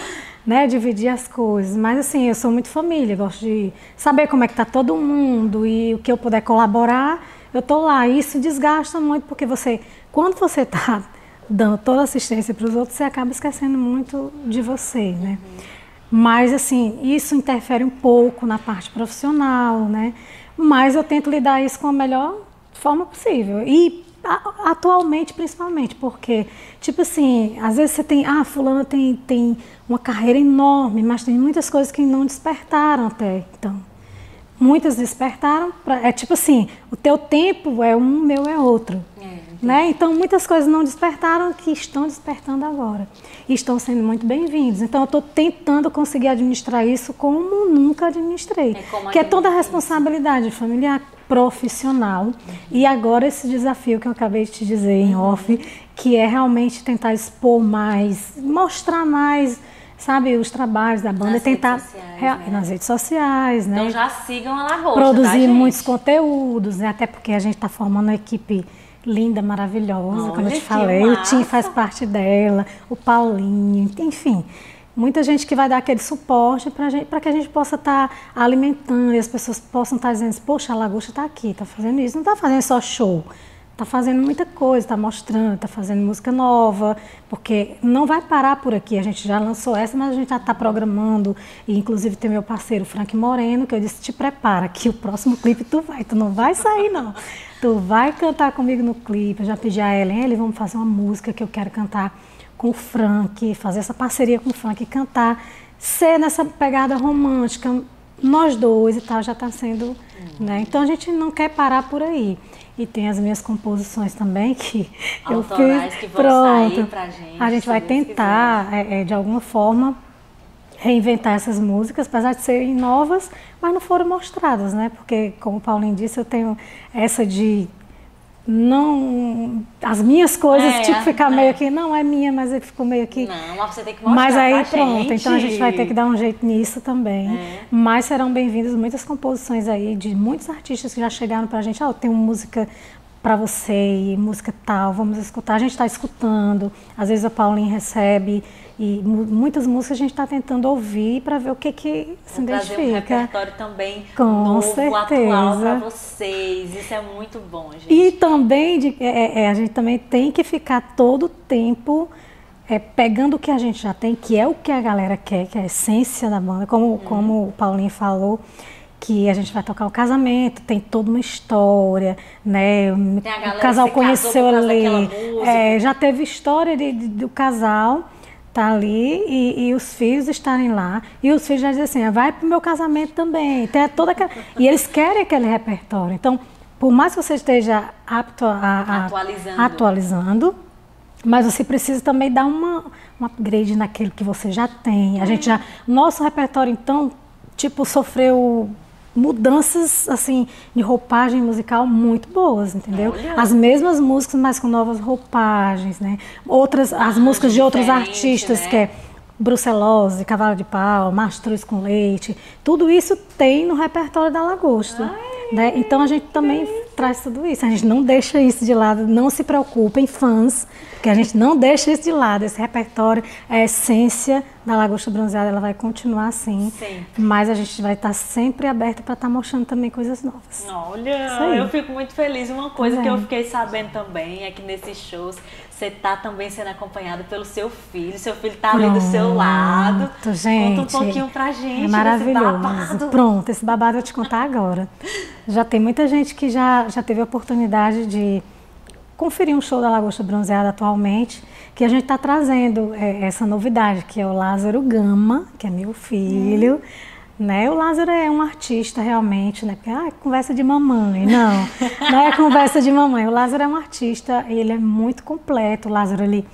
Né, dividir as coisas, mas assim, eu sou muito família, gosto de saber como é que tá todo mundo e o que eu puder colaborar, eu tô lá. Isso desgasta muito, porque você, quando você tá dando toda assistência para os outros, você acaba esquecendo muito de você, né? Uhum. Mas assim, isso interfere um pouco na parte profissional, né? Mas eu tento lidar isso com a melhor forma possível. E atualmente, principalmente, porque, tipo assim, às vezes você tem, ah, fulano tem, tem uma carreira enorme, mas tem muitas coisas que não despertaram até, então. Muitas despertaram, pra, é tipo assim, o teu tempo é um, o meu é outro, é, né? Então, muitas coisas não despertaram que estão despertando agora e estão sendo muito bem-vindos. Então, eu estou tentando conseguir administrar isso como nunca administrei, é como que é toda a responsabilidade familiar, profissional, e agora esse desafio que eu acabei de te dizer em off, que é realmente tentar expor mais, mostrar mais, sabe, os trabalhos da banda, nas tentar redes sociais, real... né? nas redes sociais, né? Então já sigam a Lagosta, produzir tá, muitos conteúdos, né? Até porque a gente está formando uma equipe linda, maravilhosa, olha, como eu te falei, massa. O Tim faz parte dela, o Paulinho, enfim, muita gente que vai dar aquele suporte para que a gente possa estar tá alimentando e as pessoas possam estar tá dizendo, poxa, a Lagosta está aqui, está fazendo isso, não está fazendo só show. Está fazendo muita coisa, está mostrando, está fazendo música nova, porque não vai parar por aqui. A gente já lançou essa, mas a gente já está programando. E, inclusive, tem meu parceiro, Frank Moreno, que eu disse, te prepara, que o próximo clipe tu vai. Tu não vai sair, não. Tu vai cantar comigo no clipe. Eu já pedi a Ellen, Ellen, vamos fazer uma música que eu quero cantar com o Frank, fazer essa parceria com o Frank e cantar. Ser nessa pegada romântica, nós dois e tal, já está sendo... né? Então, a gente não quer parar por aí. E tem as minhas composições também que autorais eu fiz. Que vão pronto, sair pra gente, a gente vai tentar, é, é, de alguma forma, reinventar essas músicas, apesar de serem novas, mas não foram mostradas, né? Porque, como o Paulinho disse, eu tenho essa de não... As minhas coisas, é, tipo, ficar é. meio aqui, não é minha, mas ficou meio aqui... Não, mas você tem que mostrar. Mas aí, pronto, gente. Então a gente vai ter que dar um jeito nisso também. É. Mas serão bem-vindas muitas composições aí de muitos artistas que já chegaram pra gente. Ah, eu tenho música pra você, música tal, vamos escutar. A gente tá escutando, às vezes a Paulinha recebe, e muitas músicas a gente tá tentando ouvir pra ver o que que se identifica. Um repertório também com novo, certeza. Atual pra vocês, isso é muito bom, gente. E também, de, é, é, a gente também tem que ficar todo o tempo é, pegando o que a gente já tem, que é o que a galera quer, que é a essência da banda, como, hum. como o Paulinho falou, que a gente vai tocar o casamento, tem toda uma história, né? O casal conheceu ali, é, já teve história de, de, do casal, tá ali, e, e os filhos estarem lá, e os filhos já dizem assim, ah, vai pro meu casamento também, tem toda aquela... E eles querem aquele repertório, então, por mais que você esteja apto a, a, atualizando. atualizando, mas você precisa também dar uma, um upgrade naquilo que você já tem, a hum. gente já... Nosso repertório, então, tipo, sofreu... mudanças, assim, de roupagem musical muito boas, entendeu? Olha. As mesmas músicas, mas com novas roupagens, né? Outras, ah, as músicas de outros artistas, né? Que é Bruce Lopes, Cavalo de Pau, Mastruz com Leite, tudo isso tem no repertório da Lagosta, ai, né? Então a gente também é traz tudo isso, a gente não deixa isso de lado, não se preocupem, fãs, porque a gente não deixa isso de lado, esse repertório, a essência da Lagosta Bronzeada, ela vai continuar assim, sempre. Mas a gente vai estar sempre aberta para estar mostrando também coisas novas. Olha, eu fico muito feliz. Uma coisa é. que eu fiquei sabendo também é que nesses shows você está também sendo acompanhado pelo seu filho, seu filho está ali do seu lado. Gente, conta um pouquinho pra gente. É maravilhoso. Esse babado. Pronto, esse babado eu te contar agora. Já tem muita gente que já, já teve a oportunidade de conferir um show da Lagosta Bronzeada atualmente, que a gente está trazendo é, essa novidade, que é o Lázaro Gama, que é meu filho. Hum. Né? O Lázaro é um artista realmente, né? Porque, ah, é conversa de mamãe. Não, não é conversa de mamãe. O Lázaro é um artista, ele é muito completo. O Lázaro, ele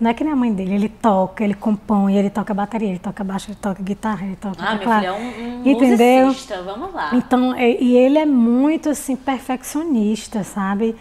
não é que nem a mãe dele, ele toca, ele compõe, ele toca bateria, ele toca baixo, ele toca guitarra, ele toca... Ah, teclado. Meu filho é um, um entendeu? Musicista, vamos lá. Então, e ele é muito, assim, perfeccionista, sabe?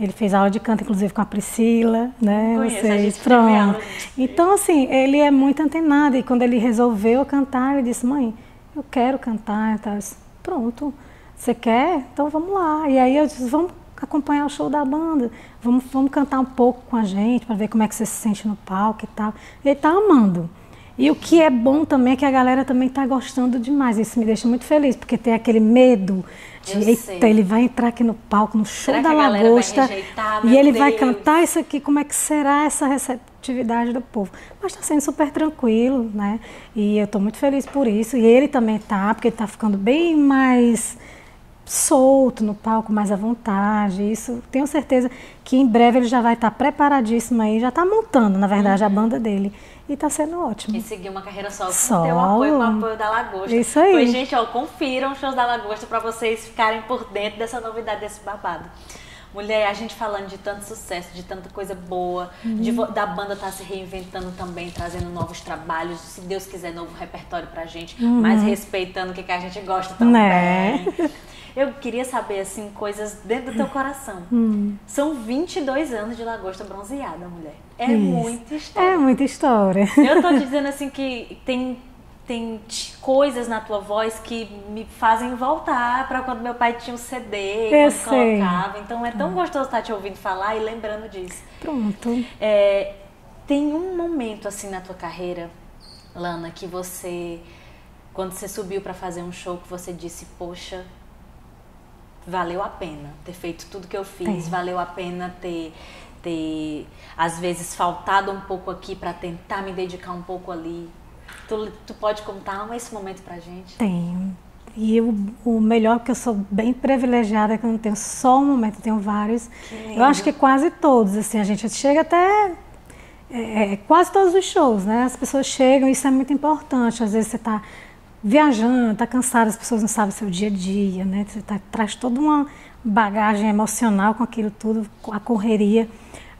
Ele fez aula de canto, inclusive, com a Priscila, né? Conheço, vocês, a gente pronto. Então, assim, ele é muito antenado. E quando ele resolveu cantar, ele disse, mãe, eu quero cantar, tá? Eu disse, pronto, você quer? Então vamos lá. E aí eu disse, vamos acompanhar o show da banda, vamos, vamos cantar um pouco com a gente, para ver como é que você se sente no palco e tal. E ele tá amando. E o que é bom também é que a galera também tá gostando demais. Isso me deixa muito feliz, porque tem aquele medo de, eita, ele vai entrar aqui no palco, no show da Lagosta, e ele vai cantar isso aqui, como é que será essa receptividade do povo? Mas tá sendo super tranquilo, né? E eu tô muito feliz por isso. E ele também tá, porque ele tá ficando bem mais solto no palco, mais à vontade. Isso, tenho certeza que em breve ele já vai estar preparadíssimo aí, já tá montando, na verdade, uhum. a banda dele. E tá sendo ótimo. E seguir uma carreira só, só. Com o teu apoio, com o apoio da Lagosta. Isso aí. Pois, gente, ó, confiram os shows da Lagosta pra vocês ficarem por dentro dessa novidade, desse babado. Mulher, a gente falando de tanto sucesso, de tanta coisa boa, uhum. de, da banda tá se reinventando também, trazendo novos trabalhos, se Deus quiser, novo repertório pra gente, uhum. mas respeitando o que, que a gente gosta também. Né? Eu queria saber, assim, coisas dentro do teu coração. Hum. São vinte e dois anos de Lagosta Bronzeada, mulher. É Isso. muita história. É muita história. Eu tô te dizendo, assim, que tem... Tem coisas na tua voz que me fazem voltar para quando meu pai tinha um C D, eu quando sei. colocava. Então é tão Pronto. gostoso estar te ouvindo falar e lembrando disso. Pronto. É, tem um momento assim na tua carreira, Lana, que você, quando você subiu para fazer um show, que você disse, poxa, valeu a pena ter feito tudo que eu fiz, é. valeu a pena ter... ter, às vezes, faltado um pouco aqui para tentar me dedicar um pouco ali. Tu, tu pode contar esse momento pra gente? Tenho. E eu, o melhor, porque eu sou bem privilegiada, que eu não tenho só um momento, eu tenho vários. Eu acho que quase todos, assim, a gente chega até... É, quase todos os shows, né? As pessoas chegam, isso é muito importante. Às vezes você tá viajando, tá cansada, as pessoas não sabem o seu dia a dia, né? Você tá, traz toda uma bagagem emocional com aquilo tudo, com a correria.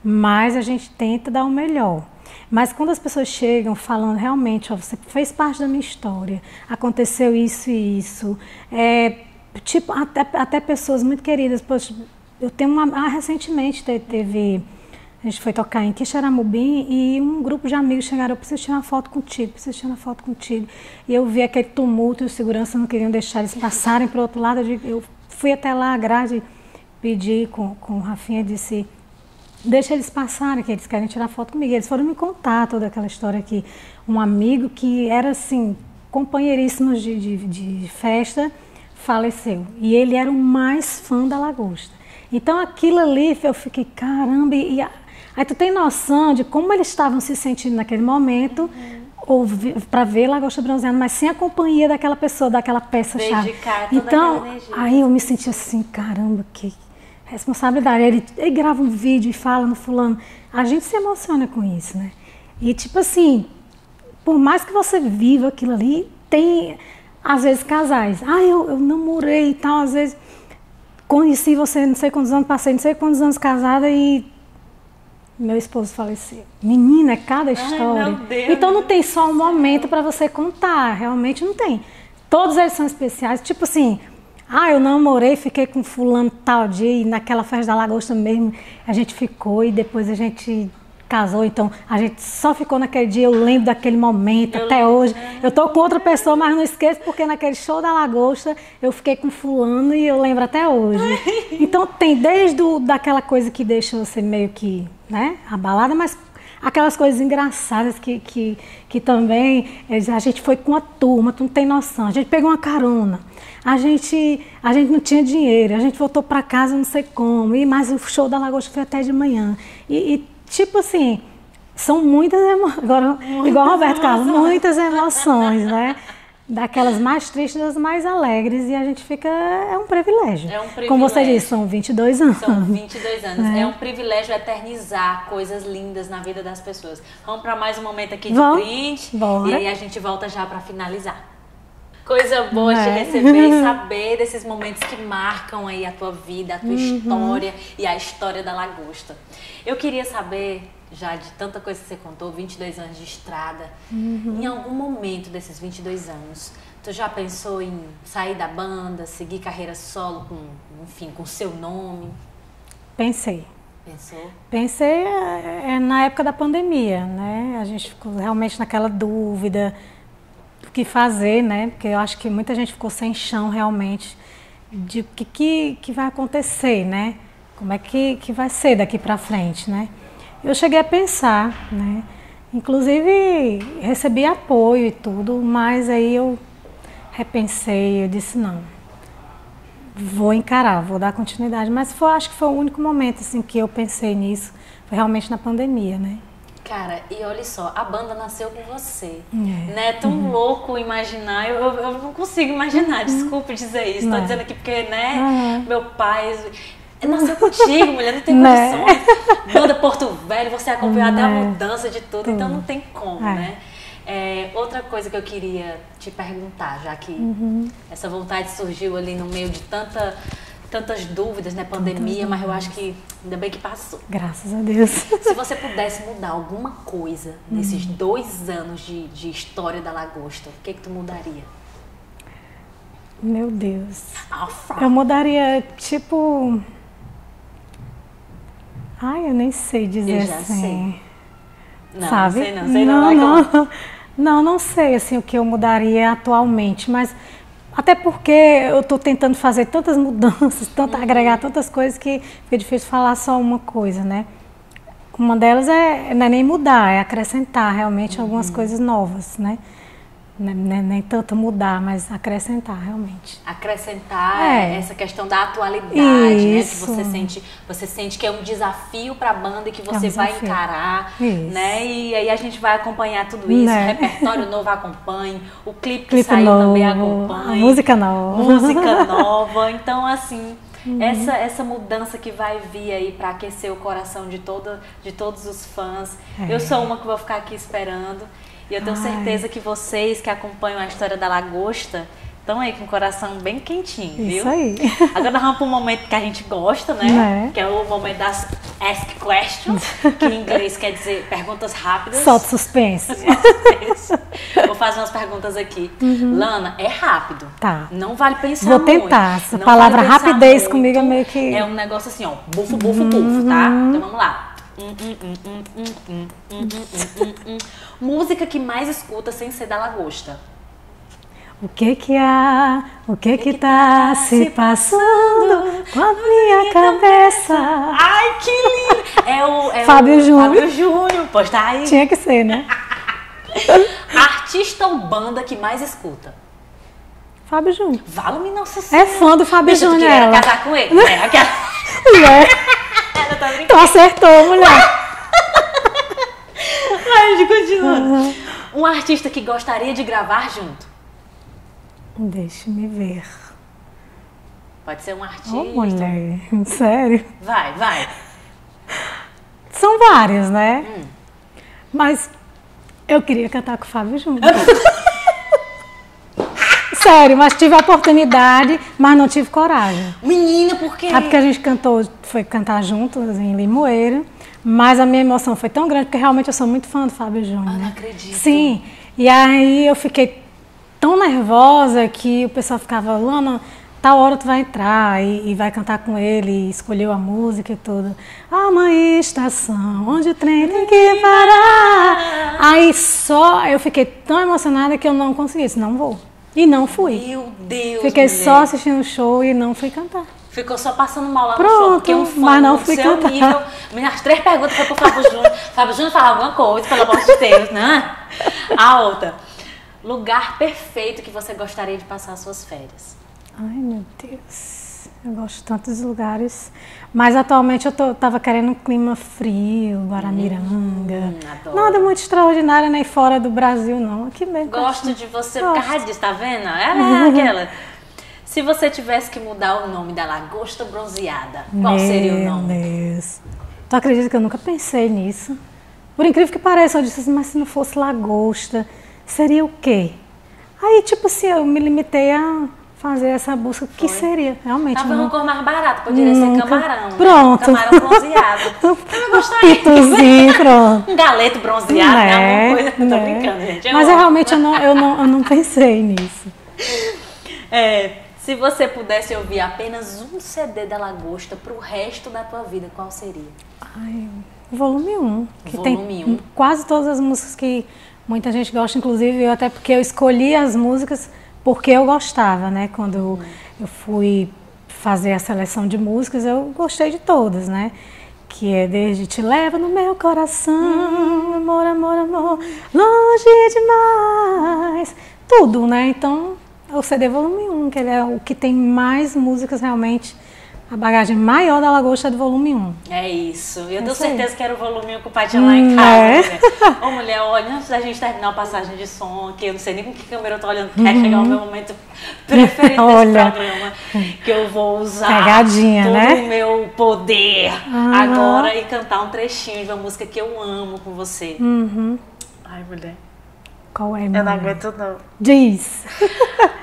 Mas a gente tenta dar o melhor. Mas quando as pessoas chegam falando realmente, ó, você fez parte da minha história, aconteceu isso e isso, é, tipo, até, até pessoas muito queridas, poxa, eu tenho uma, ah, recentemente teve, a gente foi tocar em Quixeramobim e um grupo de amigos chegaram, eu preciso tirar uma foto contigo, preciso tirar uma foto contigo, e eu vi aquele tumulto e os seguranças não queriam deixar eles passarem para o outro lado, eu fui até lá, a grade, pedi com, com o Rafinha e disse... Deixa eles passarem, que eles querem tirar foto comigo. Eles foram me contar toda aquela história aqui. Um amigo que era, assim, companheiríssimo de, de, de festa, faleceu. E ele era o mais fã da Lagosta. Então, aquilo ali, eu fiquei, caramba. E, e, aí tu tem noção de como eles estavam se sentindo naquele momento, uhum. para ver Lagosta Bronzeada, mas sem a companhia daquela pessoa, daquela peça-chave. Então, aí eu me senti assim, caramba, que... responsabilidade, ele, ele grava um vídeo e fala no fulano, a gente se emociona com isso, né? E tipo assim, por mais que você viva aquilo ali, tem às vezes casais, ah, eu, eu namorei e tal, às vezes conheci você não sei quantos anos, passei não sei quantos anos casada e meu esposo faleceu. Menina, é cada história. Ai, meu Deus. Então não tem só um momento para você contar, realmente não tem. Todos eles são especiais, tipo assim... Ah, eu namorei, fiquei com fulano tal dia, e naquela festa da Lagosta mesmo a gente ficou e depois a gente casou, então a gente só ficou naquele dia, eu lembro daquele momento, eu até lembro. Hoje. Eu tô com outra pessoa, mas não esqueço, porque naquele show da Lagosta eu fiquei com fulano e eu lembro até hoje. Então tem desde o, daquela coisa que deixa você meio que, né, abalada, mas aquelas coisas engraçadas que, que, que também, a gente foi com a turma, tu não tem noção, a gente pegou uma carona, a gente, a gente não tinha dinheiro, a gente voltou para casa não sei como, e, mas o show da Lagosta foi até de manhã. E, e tipo assim, são muitas emoções, agora igual Roberto Carlos, muitas emoções, né? Daquelas mais tristes, das mais alegres, e a gente fica... É um privilégio. É um privilégio. Como você disse, são vinte e dois anos. São vinte e dois anos. É, é um privilégio eternizar coisas lindas na vida das pessoas. Vamos para mais um momento aqui de Vamos. brinde. Bora. E aí a gente volta já para finalizar. Coisa boa é. te receber e saber desses momentos que marcam aí a tua vida, a tua uhum. história e a história da Lagosta. Eu queria saber... já de tanta coisa que você contou, vinte e dois anos de estrada, uhum. em algum momento desses vinte e dois anos, tu já pensou em sair da banda, seguir carreira solo, com, enfim, com seu nome? Pensei. Pensou? Pensei é, na época da pandemia, né? A gente ficou realmente naquela dúvida do que fazer, né? Porque eu acho que muita gente ficou sem chão realmente de o que, que, que vai acontecer, né? Como é que, que vai ser daqui pra frente, né? Eu cheguei a pensar, né? Inclusive recebi apoio e tudo, mas aí eu repensei, eu disse não, vou encarar, vou dar continuidade. Mas foi, acho que foi o único momento assim que eu pensei nisso, foi realmente na pandemia, né? Cara, e olha só, a banda nasceu com você, é. né? É tão uhum. louco imaginar, eu, eu, eu não consigo imaginar, uhum. desculpe dizer isso, estou dizendo aqui porque, né, uhum. meu pai... Nasceu contigo, mulher, não tem condições. Né? Banda Porto Velho, você acompanhou até a mudança de tudo, então não tem como, é. né? É, outra coisa que eu queria te perguntar, já que uhum. essa vontade surgiu ali no meio de tanta, tantas dúvidas, né? Pandemia, tantas mas eu acho que ainda bem que passou. Graças a Deus. Se você pudesse mudar alguma coisa uhum. nesses dois anos de, de história da Lagosta, o que, que tu mudaria? Meu Deus. Eu mudaria, tipo... Ai, eu nem sei dizer eu já assim. Sei. Não, sabe? Não sei não. Sei não, não, não. Não. não, não sei assim, o que eu mudaria atualmente, mas... Até porque eu estou tentando fazer tantas mudanças, tanto, uhum. agregar tantas coisas que fica difícil falar só uma coisa, né? Uma delas é, não é nem mudar, é acrescentar realmente, uhum. algumas coisas novas, né? Nem, nem, nem tanto mudar, mas acrescentar realmente. Acrescentar é. essa questão da atualidade, isso. né? Que você sente, você sente que é um desafio para a banda e que você é um vai desafio. encarar, isso. né? E aí a gente vai acompanhar tudo isso, né? O repertório novo acompanhe, o clipe que clipe saiu novo, também acompanhe, a música nova, música nova. Então assim, uhum. essa essa mudança que vai vir aí para aquecer o coração de toda, de todos os fãs. É. Eu sou uma que vou ficar aqui esperando. E eu tenho Ai. certeza que vocês que acompanham a história da Lagosta estão aí com o coração bem quentinho, viu? Isso aí. Agora nós vamos para um momento que a gente gosta, né? É. Que é o momento das Ask Questions, que em inglês quer dizer perguntas rápidas. Solta suspense. Vou fazer umas perguntas aqui. Uhum. Lana, é rápido. Tá. Não vale pensar muito. Vou tentar. Muito. Essa Não palavra vale rapidez muito. Comigo é meio que... É um negócio assim, ó. Bufo, bufo, uhum. bufo, tá? Então vamos lá. Música que mais escuta sem ser da Lagosta. O que que há, o que que, que tá, tá se passando com a minha cabeça. cabeça Ai, que lindo. É o, é Fábio Júnior. Fábio Júnior, pois tá aí. Tinha que ser, né? Artista ou banda que mais escuta? Fábio Júnior. Vale-me nossa senhora. É fã do Fábio Júnior. Eu queria casar com ele, né? Aquela... Tá tu acertou, mulher. Mas continuando. Uhum. Um artista que gostaria de gravar junto. Deixa-me ver. Pode ser um artista. Oh, mulher, sério? Vai, vai. São vários, né? Hum. Mas eu queria cantar com o Fábio Júnior. Sério, mas tive a oportunidade, mas não tive coragem. Menina, por quê? É porque a gente cantou, foi cantar juntos em Limoeira, mas a minha emoção foi tão grande, porque realmente eu sou muito fã do Fábio Júnior. Ah, não acredito. Sim, e aí eu fiquei tão nervosa que o pessoal ficava, Lana, tal hora tu vai entrar e, e vai cantar com ele, e escolheu a música e tudo. Ah, uma estação, onde o trem tem que parar. Aí só eu fiquei tão emocionada que eu não consegui, disse, não vou. E não fui. Meu Deus, Fiquei mulher. só assistindo o show e não fui cantar. Ficou só passando mal lá no Pronto, show. Porque um fã mas não fui cantar. Nível. As três perguntas foi pro Fábio Júnior. Fábio Júnior falou alguma coisa, pelo amor de Deus, né? A outra. Lugar perfeito que você gostaria de passar as suas férias. Ai, meu Deus. Eu gosto de tantos lugares. Mas atualmente eu tô, tava querendo um clima frio, Guaramiranga. Hum, Nada muito extraordinário nem fora do Brasil, não. Aqui mesmo. Gosto de você por causa disso, tá vendo? É aquela. Se você tivesse que mudar o nome da Lagosta Bronzeada, qual Meu seria o nome? Meu Deus. Tu acredita que eu nunca pensei nisso? Por incrível que pareça, eu disse assim, mas se não fosse Lagosta, seria o quê? Aí, tipo assim, eu me limitei a... fazer essa busca, que Foi. seria realmente... Tava num cor mais barato, poderia Nunca. ser camarão. Pronto. Né? Camarão bronzeado. Eu gostaria. Pituzinho, pronto. Um galeto bronzeado, né? né? Alguma coisa. Né? Tô brincando, gente. Eu Mas eu realmente eu não, eu, não, eu não pensei nisso. É, se você pudesse ouvir apenas um C D da Lagosta pro resto da tua vida, qual seria? Ai, volume um. Que volume tem um. Quase todas as músicas que muita gente gosta, inclusive eu, até porque eu escolhi as músicas... Porque eu gostava, né? Quando uhum. eu fui fazer a seleção de músicas, eu gostei de todas, né? Que é desde Te Leva no Meu Coração, uhum. Amor, Amor, Amor, Longe Demais, tudo, né? Então, o C D volume um, que ele é o que tem mais músicas realmente. A bagagem maior da Lagosta é do volume um. É isso. Eu é tenho certeza aí. que era o volume um que o pai tinha lá em casa. É. Mulher. Ô, mulher, olha, antes da gente terminar a passagem de som, que eu não sei nem com que câmera eu tô olhando, quer uhum. chegar o meu momento preferido olha. desse programa, que eu vou usar Pegadinha, todo né? o meu poder uhum. agora e cantar um trechinho de uma música que eu amo com você. Uhum. Ai, mulher. Qual é, mulher? Eu não aguento, não. Diz.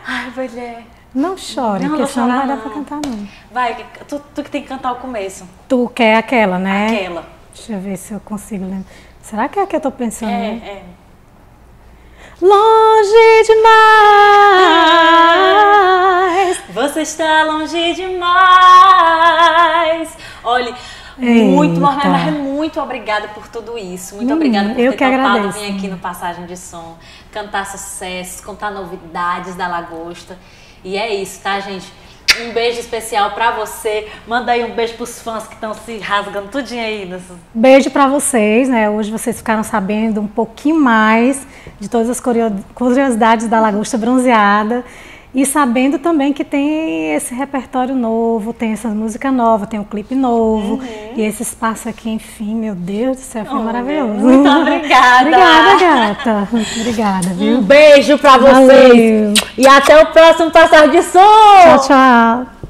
Ai, mulher. Não chore, não, porque senão não dá pra cantar, não. Vai, tu, tu que tem que cantar o começo. Tu quer aquela, né? Aquela. Deixa eu ver se eu consigo lembrar. Será que é a que eu tô pensando? É, né? é. Longe demais. Você está longe demais. Olha, muito, Marmé, Marmé, muito obrigada por tudo isso. Muito hum, obrigada por ter topado vir aqui no Passagem de Som, cantar sucessos, contar novidades da Lagosta. E é isso, tá, gente? Um beijo especial pra você. Manda aí um beijo pros fãs que estão se rasgando tudinho aí. Nessa... Beijo pra vocês, né? Hoje vocês ficaram sabendo um pouquinho mais de todas as curiosidades da Lagosta Bronzeada. E sabendo também que tem esse repertório novo, tem essa música nova, tem um clipe novo. Uhum. E esse espaço aqui, enfim, meu Deus do céu, foi oh, maravilhoso. Muito obrigada. Obrigada, gata. Obrigada, viu? Um beijo pra vocês. Valeu. E até o próximo Passagem de Som. Tchau, tchau.